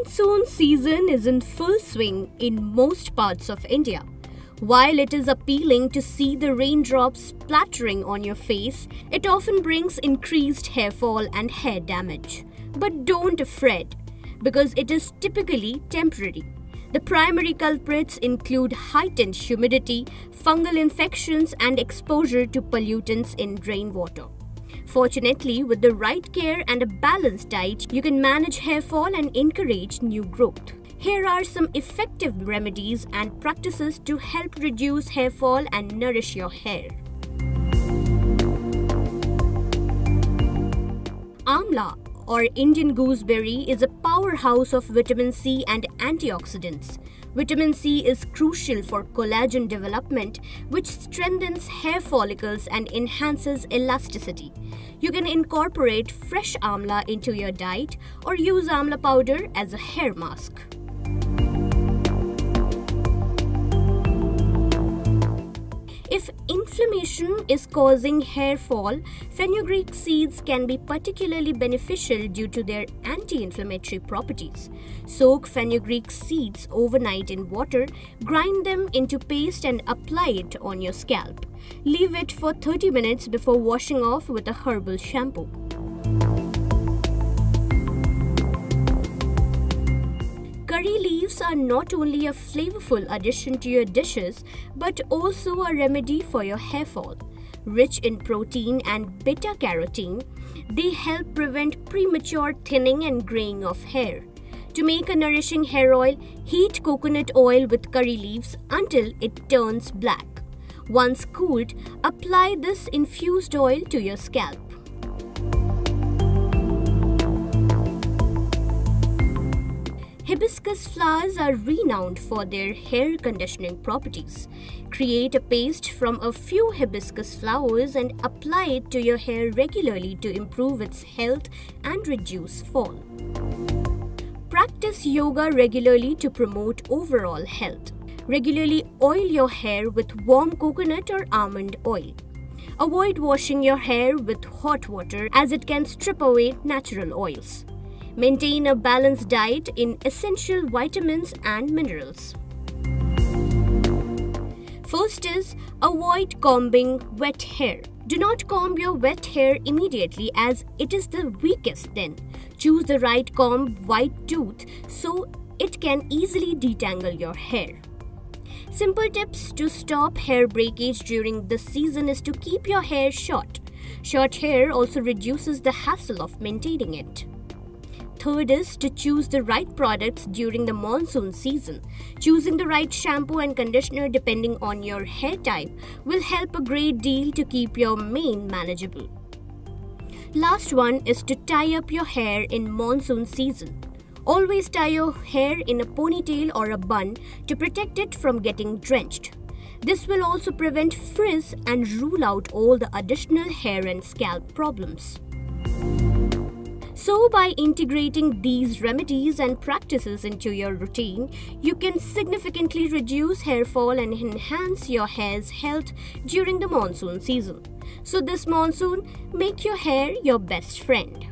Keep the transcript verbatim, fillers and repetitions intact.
monsoon season is in full swing in most parts of India. While it is appealing to see the raindrops splattering on your face, it often brings increased hair fall and hair damage. But don't fret, because it is typically temporary. The primary culprits include heightened humidity, fungal infections and exposure to pollutants in rainwater. Fortunately, with the right care and a balanced diet, you can manage hair fall and encourage new growth. Here are some effective remedies and practices to help reduce hair fall and nourish your hair. Amla or Indian gooseberry is a powerhouse of vitamin C and antioxidants. Vitamin C is crucial for collagen development, which strengthens hair follicles and enhances elasticity. You can incorporate fresh amla into your diet or use amla powder as a hair mask. If inflammation is causing hair fall, fenugreek seeds can be particularly beneficial due to their anti-inflammatory properties. Soak fenugreek seeds overnight in water, grind them into paste and apply it on your scalp. Leave it for thirty minutes before washing off with a herbal shampoo. Curry leaves are not only a flavorful addition to your dishes, but also a remedy for your hair fall. Rich in protein and beta-carotene, they help prevent premature thinning and graying of hair. To make a nourishing hair oil, heat coconut oil with curry leaves until it turns black. Once cooled, apply this infused oil to your scalp. Hibiscus flowers are renowned for their hair conditioning properties. Create a paste from a few hibiscus flowers and apply it to your hair regularly to improve its health and reduce fall. Practice yoga regularly to promote overall health. Regularly oil your hair with warm coconut or almond oil. Avoid washing your hair with hot water as it can strip away natural oils. Maintain a balanced diet in essential vitamins and minerals. First is avoid combing wet hair. Do not comb your wet hair immediately as it is the weakest then. Choose the right comb wide tooth so it can easily detangle your hair. Simple tips to stop hair breakage during this season is to keep your hair short. Short hair also reduces the hassle of maintaining it. Third is to choose the right products during the monsoon season. Choosing the right shampoo and conditioner depending on your hair type will help a great deal to keep your mane manageable. Last one is to tie up your hair in monsoon season. Always tie your hair in a ponytail or a bun to protect it from getting drenched. This will also prevent frizz and rule out all the additional hair and scalp problems. So by integrating these remedies and practices into your routine, you can significantly reduce hair fall and enhance your hair's health during the monsoon season. So this monsoon, make your hair your best friend.